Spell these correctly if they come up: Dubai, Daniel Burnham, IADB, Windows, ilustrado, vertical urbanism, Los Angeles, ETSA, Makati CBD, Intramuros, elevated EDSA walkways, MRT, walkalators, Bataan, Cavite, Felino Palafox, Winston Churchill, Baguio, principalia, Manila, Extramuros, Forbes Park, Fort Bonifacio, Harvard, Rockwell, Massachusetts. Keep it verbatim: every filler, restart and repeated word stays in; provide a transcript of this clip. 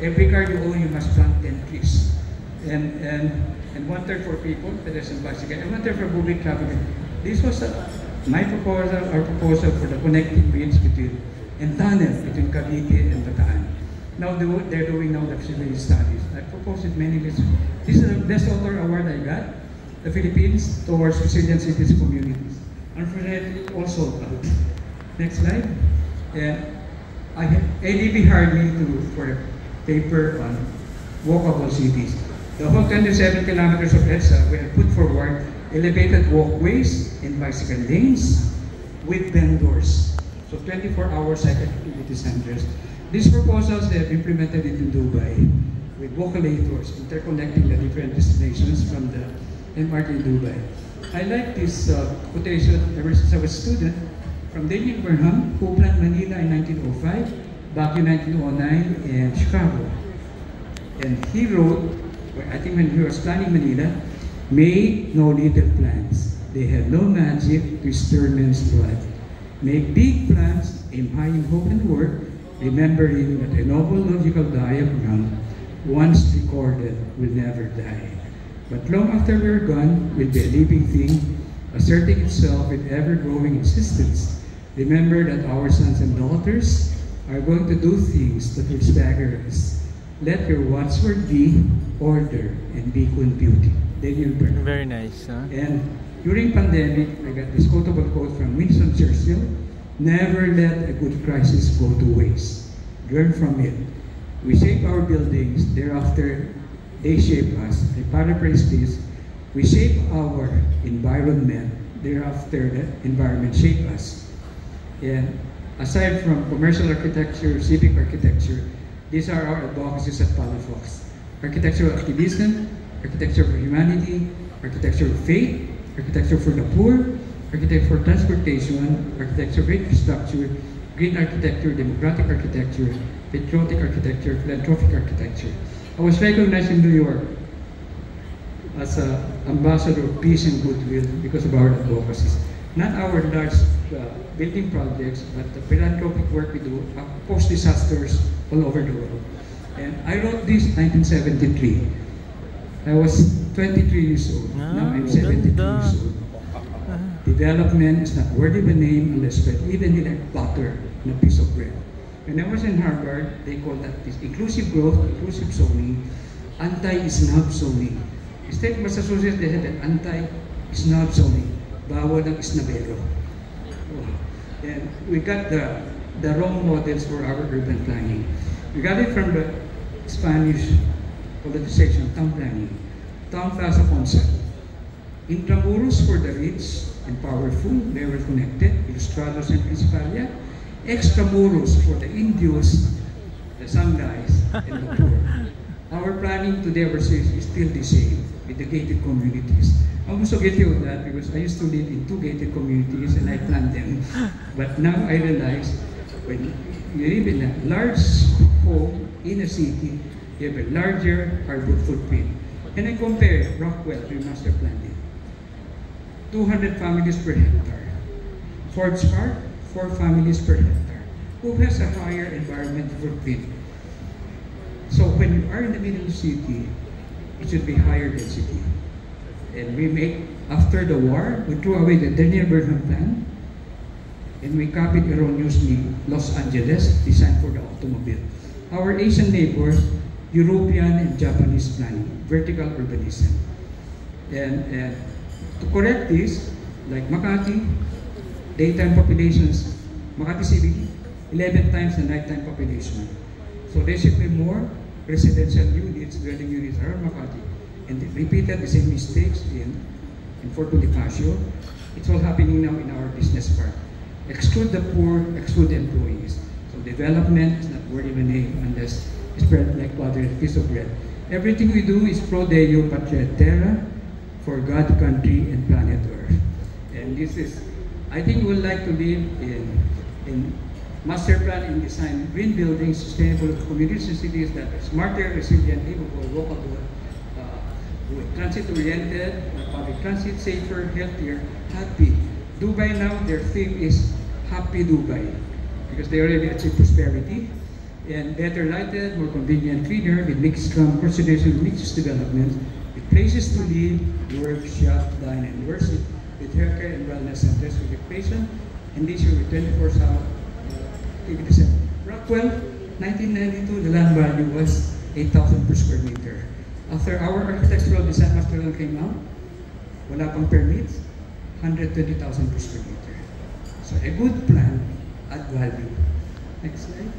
Every car you own, you must plant ten trees. And, and, and one third for people, pedestrian bicycle, and one third for public traffic. This was a, my proposal, our proposal for the connecting bridge between, and tunnel between Cavite and Bataan. Now they, they're doing now the feasibility studies. I proposed it many lists. This is the best author award I got, the Philippines towards resilient cities communities. Unfortunately, also, uh, next slide. Yeah, I A D B hired me to, for a paper on walkable cities. The whole twenty-seven kilometers of ETSA we have put forward elevated walkways and bicycle lanes with vendors. So twenty-four hour cycle activity centers. These proposals, they have implemented it in Dubai with walkalators interconnecting the different destinations from the M R T in Dubai. I like this uh, quotation ever since I was a student from Daniel Burnham, who planned Manila in nineteen oh five, Baguio in nineteen oh nine, and Chicago. And he wrote, well, I think when he was planning Manila, make no little plans. They have no magic to stir men's blood. Make big plans, aim high in hope and work, remembering that a noble logical diagram, once recorded, will never die. But long after we are gone, will be a living thing, asserting itself with ever-growing existence. Remember that our sons and daughters are going to do things that will stagger us. Let your watchword be order and be beauty. Daniel Burnham. Very nice, huh? And during pandemic, I got this quotable quote from Winston Churchill, never let a good crisis go to waste. Learn from it. We shape our buildings, thereafter they shape us. I paraphrase this. We shape our environment, thereafter the environment shape us. And aside from commercial architecture, civic architecture, these are our advocacies at Palafox. Architectural activism, architecture for humanity, architecture of faith, architecture for the poor, architecture for transportation, architecture for infrastructure, green architecture, democratic architecture, patriotic architecture, philanthropic architecture. I was recognized in New York as an ambassador of peace and goodwill because of our advocacies. Not our large uh, building projects, but the philanthropic work we do post-disasters all over the world. And I wrote this in nineteen seventy-three. I was twenty-three years old, no, now I'm seventy-two years old. Development is not worthy of a name unless spread evenly like butter on a piece of bread. When I was in Harvard, they called that this inclusive growth, inclusive zoning, anti-snob zoning. Instead of Massachusetts, they had an anti-snob zoning, bawal ng snobero. And we got the, the wrong models for our urban planning. We got it from the Spanish politicization, town planning, town plaza concept. Intramuros for the rich and powerful, they were connected, ilustrados and principalia. Extramuros for the Indios, the sangais, and the poor. Our planning today versus is still the same with the gated communities. I'm also guilty of that because I used to live in two gated communities and I planned them. But now I realize when you live in a large home in a city, you have a larger carbon footprint. And I compare Rockwell, we master planned it. two hundred families per hectare. Forbes Park, four families per hectare. Who has a higher environmental footprint? So when you are in the middle of the city, it should be higher density. And we make, after the war, we threw away the Daniel Burnham plan, and we copied erroneously Los Angeles, designed for the automobile. Our Asian neighbors, European and Japanese planning, vertical urbanism. And, and to correct this, like Makati, daytime populations, Makati C B D, eleven times the nighttime population. So there should be more residential units, dwelling units around Makati. And they repeated the same mistakes in, in Fort Bonifacio. It's all happening now in our business park. Exclude the poor, exclude the employees. So development is not worthy of a name unless spread like butter and piece of bread. Everything we do is pro Deo Patria Terra, for God, country, and planet Earth. And this is, I think we would like to live in, in master plan and design green buildings, sustainable communities and cities that are smarter, resilient, livable, walkable, uh, transit-oriented, public transit, safer, healthier, happy. Dubai now, their theme is Happy Dubai, because they already achieved prosperity. and better lighted, more convenient, cleaner, it makes strong consideration of mixed development, with places to live, work, shop, dine, and worship, with healthcare and wellness centers for the patient, and these are with twenty-four hour activities. Rockwell, nineteen ninety-two, the land value was eight thousand per square meter. After our architectural design master plan came out, wala pang permits, one hundred twenty thousand per square meter. So a good plan add value. Next slide.